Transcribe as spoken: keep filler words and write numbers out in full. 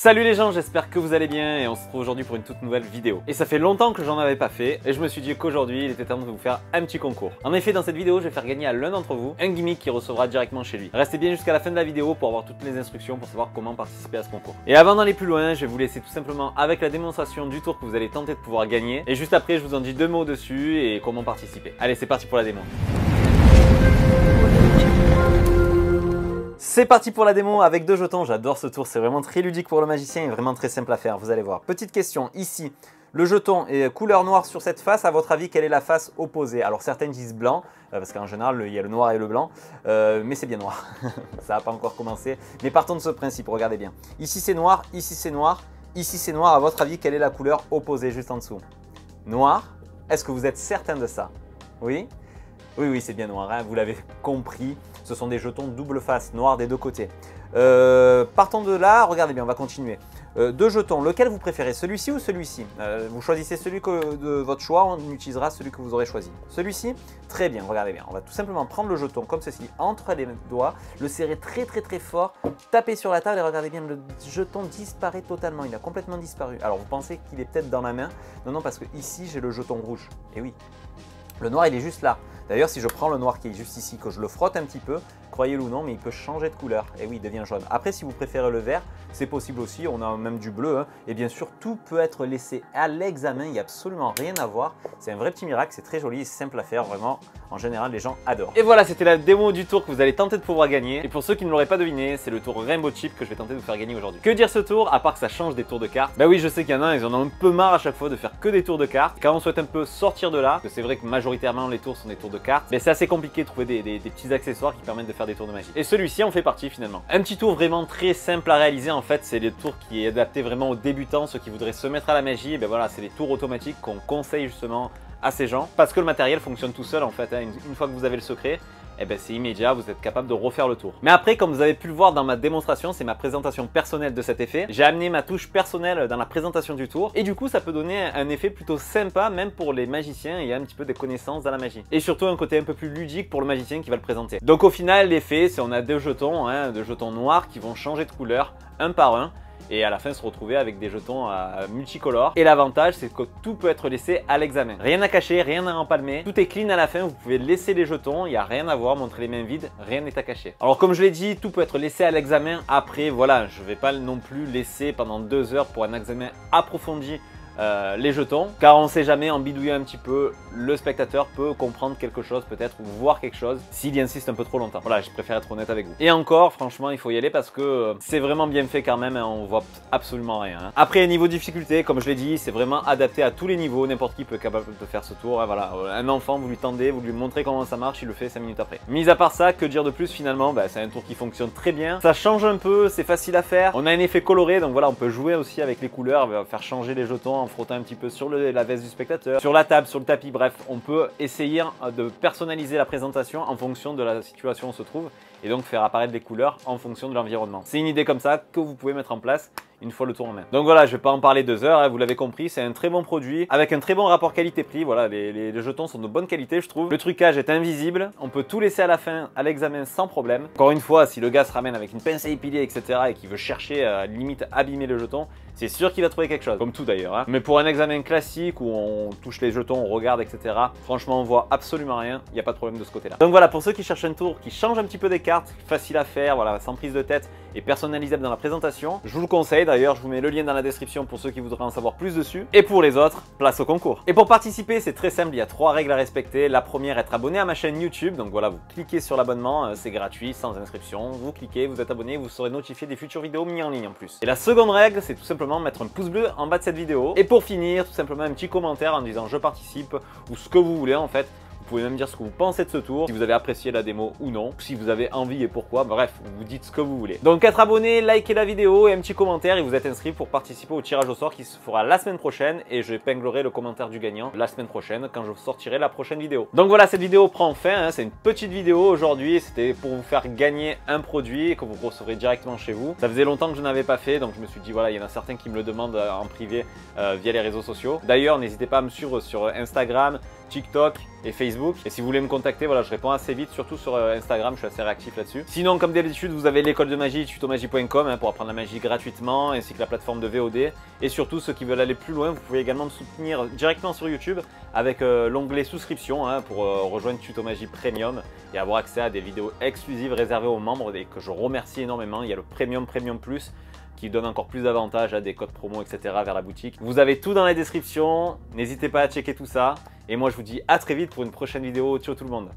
Salut les gens, j'espère que vous allez bien et on se retrouve aujourd'hui pour une toute nouvelle vidéo. Et ça fait longtemps que j'en avais pas fait et je me suis dit qu'aujourd'hui il était temps de vous faire un petit concours. En effet, dans cette vidéo je vais faire gagner à l'un d'entre vous un gimmick qu'il recevra directement chez lui. Restez bien jusqu'à la fin de la vidéo pour avoir toutes les instructions pour savoir comment participer à ce concours. Et avant d'aller plus loin, je vais vous laisser tout simplement avec la démonstration du tour que vous allez tenter de pouvoir gagner. Et juste après je vous en dis deux mots dessus et comment participer. Allez, c'est parti pour la démo. C'est parti pour la démo avec deux jetons, j'adore ce tour, c'est vraiment très ludique pour le magicien et vraiment très simple à faire, vous allez voir. Petite question, ici, le jeton est couleur noire sur cette face, à votre avis, quelle est la face opposée? Alors certaines disent blanc, parce qu'en général, il y a le noir et le blanc, euh, mais c'est bien noir, ça n'a pas encore commencé. Mais partons de ce principe, regardez bien. Ici c'est noir, ici c'est noir, ici c'est noir, à votre avis, quelle est la couleur opposée juste en dessous? Noir, est-ce que vous êtes certain de ça? Oui ? Oui, oui, c'est bien noir, hein, vous l'avez compris, ce sont des jetons double face, noirs des deux côtés. Euh, partons de là, regardez bien, on va continuer. Euh, deux jetons, lequel vous préférez, celui-ci ou celui-ci? euh, Vous choisissez celui que, de votre choix, on utilisera celui que vous aurez choisi. Celui-ci? Très bien, regardez bien, on va tout simplement prendre le jeton comme ceci, entre les doigts, le serrer très très très fort, taper sur la table et regardez bien, le jeton disparaît totalement, il a complètement disparu. Alors vous pensez qu'il est peut-être dans la main? Non, non, parce que ici j'ai le jeton rouge, et oui. Le noir, il est juste là. D'ailleurs, si je prends le noir qui est juste ici, que je le frotte un petit peu, croyez-le ou non, mais il peut changer de couleur. Et oui, il devient jaune. Après, si vous préférez le vert, c'est possible aussi. On a même du bleu, hein. Et bien sûr, tout peut être laissé à l'examen. Il n'y a absolument rien à voir. C'est un vrai petit miracle. C'est très joli et simple à faire. Vraiment, en général, les gens adorent. Et voilà, c'était la démo du tour que vous allez tenter de pouvoir gagner. Et pour ceux qui ne l'auraient pas deviné, c'est le tour Rainbow Chip que je vais tenter de vous faire gagner aujourd'hui. Que dire ce tour, à part que ça change des tours de cartes? Bah oui, je sais qu'il y en a, ils en ont un peu marre à chaque fois de faire que des tours de cartes. Car on souhaite un peu sortir de là, parce que c'est vrai que majoritairement, les tours sont des tours de cartes. Mais c'est assez compliqué de trouver des, des, des petits accessoires qui permettent de faire des tours de magie. Et celui-ci en fait partie finalement. Un petit tour vraiment très simple à réaliser en fait, c'est le tour qui est adapté vraiment aux débutants, ceux qui voudraient se mettre à la magie. Et ben voilà, c'est les tours automatiques qu'on conseille justement à ces gens. Parce que le matériel fonctionne tout seul en fait, hein. Une, une fois que vous avez le secret, et eh ben c'est immédiat, vous êtes capable de refaire le tour. Mais après, comme vous avez pu le voir dans ma démonstration, c'est ma présentation personnelle de cet effet. J'ai amené ma touche personnelle dans la présentation du tour. Et du coup, ça peut donner un effet plutôt sympa, même pour les magiciens et un petit peu des connaissances dans la magie. Et surtout, un côté un peu plus ludique pour le magicien qui va le présenter. Donc au final, l'effet, c'est on a deux jetons, hein, deux jetons noirs qui vont changer de couleur, un par un. Et à la fin se retrouver avec des jetons euh, multicolores. Et l'avantage, c'est que tout peut être laissé à l'examen. Rien à cacher, rien à empalmer, tout est clean à la fin, vous pouvez laisser les jetons, il n'y a rien à voir, montrer les mains vides, rien n'est à cacher. Alors comme je l'ai dit, tout peut être laissé à l'examen. Après, voilà, je ne vais pas non plus laisser pendant deux heures pour un examen approfondi Euh, les jetons, car on sait jamais, en bidouillant un petit peu, le spectateur peut comprendre quelque chose peut-être, ou voir quelque chose s'il y insiste un peu trop longtemps. Voilà, je préfère être honnête avec vous. Et encore, franchement, il faut y aller parce que euh, c'est vraiment bien fait quand même, hein, on voit absolument rien, hein. Après, niveau difficulté, comme je l'ai dit, c'est vraiment adapté à tous les niveaux, n'importe qui peut être capable de faire ce tour, hein, voilà. Un enfant, vous lui tendez, vous lui montrez comment ça marche, il le fait cinq minutes après. Mis à part ça, que dire de plus finalement? Bah, c'est un tour qui fonctionne très bien, ça change un peu, c'est facile à faire, on a un effet coloré, donc voilà, on peut jouer aussi avec les couleurs, faire changer les jetons, frottant un petit peu sur le, la veste du spectateur, sur la table, sur le tapis, bref, on peut essayer de personnaliser la présentation en fonction de la situation où on se trouve et donc faire apparaître des couleurs en fonction de l'environnement. C'est une idée comme ça que vous pouvez mettre en place une fois le tour en main. Donc voilà, je vais pas en parler deux heures, hein, vous l'avez compris, c'est un très bon produit avec un très bon rapport qualité-prix. Voilà, les, les, les jetons sont de bonne qualité, je trouve. Le trucage est invisible, on peut tout laisser à la fin, à l'examen sans problème. Encore une fois, si le gars se ramène avec une pince à épiler, et cetera et qu'il veut chercher à limite abîmer le jeton, c'est sûr qu'il va trouver quelque chose, comme tout d'ailleurs, hein. Mais pour un examen classique où on touche les jetons, on regarde, et cetera, franchement, on voit absolument rien, il n'y a pas de problème de ce côté-là. Donc voilà, pour ceux qui cherchent un tour qui change un petit peu des cartes, facile à faire, voilà, sans prise de tête et personnalisable dans la présentation, je vous le conseille. D'ailleurs, je vous mets le lien dans la description pour ceux qui voudraient en savoir plus dessus. Et pour les autres, place au concours. Et pour participer, c'est très simple, il y a trois règles à respecter. La première, être abonné à ma chaîne YouTube. Donc voilà, vous cliquez sur l'abonnement, c'est gratuit, sans inscription. Vous cliquez, vous êtes abonné, vous serez notifié des futures vidéos mises en ligne en plus. Et la seconde règle, c'est tout simplement mettre un pouce bleu en bas de cette vidéo. Et pour finir, tout simplement un petit commentaire en disant je participe ou ce que vous voulez en fait. Vous pouvez même dire ce que vous pensez de ce tour, si vous avez apprécié la démo ou non, si vous avez envie et pourquoi, bref, vous dites ce que vous voulez. Donc être abonné, liker la vidéo et un petit commentaire et vous êtes inscrit pour participer au tirage au sort qui se fera la semaine prochaine et je épinglerai le commentaire du gagnant la semaine prochaine quand je sortirai la prochaine vidéo. Donc voilà, cette vidéo prend fin, hein, c'est une petite vidéo aujourd'hui, c'était pour vous faire gagner un produit que vous recevrez directement chez vous. Ça faisait longtemps que je n'avais pas fait, donc je me suis dit voilà, il y en a certains qui me le demandent en privé euh, via les réseaux sociaux. D'ailleurs, n'hésitez pas à me suivre sur Instagram, TikTok et Facebook. Et si vous voulez me contacter, voilà, je réponds assez vite, surtout sur Instagram, je suis assez réactif là-dessus. Sinon, comme d'habitude, vous avez l'école de magie tutomagie point com hein, pour apprendre la magie gratuitement, ainsi que la plateforme de V O D. Et surtout, ceux qui veulent aller plus loin, vous pouvez également me soutenir directement sur YouTube avec euh, l'onglet souscription hein, pour euh, rejoindre Tutomagie Premium et avoir accès à des vidéos exclusives réservées aux membres et que je remercie énormément. Il y a le Premium, Premium Plus qui donne encore plus d'avantages à des codes promo, et cetera vers la boutique. Vous avez tout dans la description, n'hésitez pas à checker tout ça. Et moi, je vous dis à très vite pour une prochaine vidéo. Ciao tout le monde!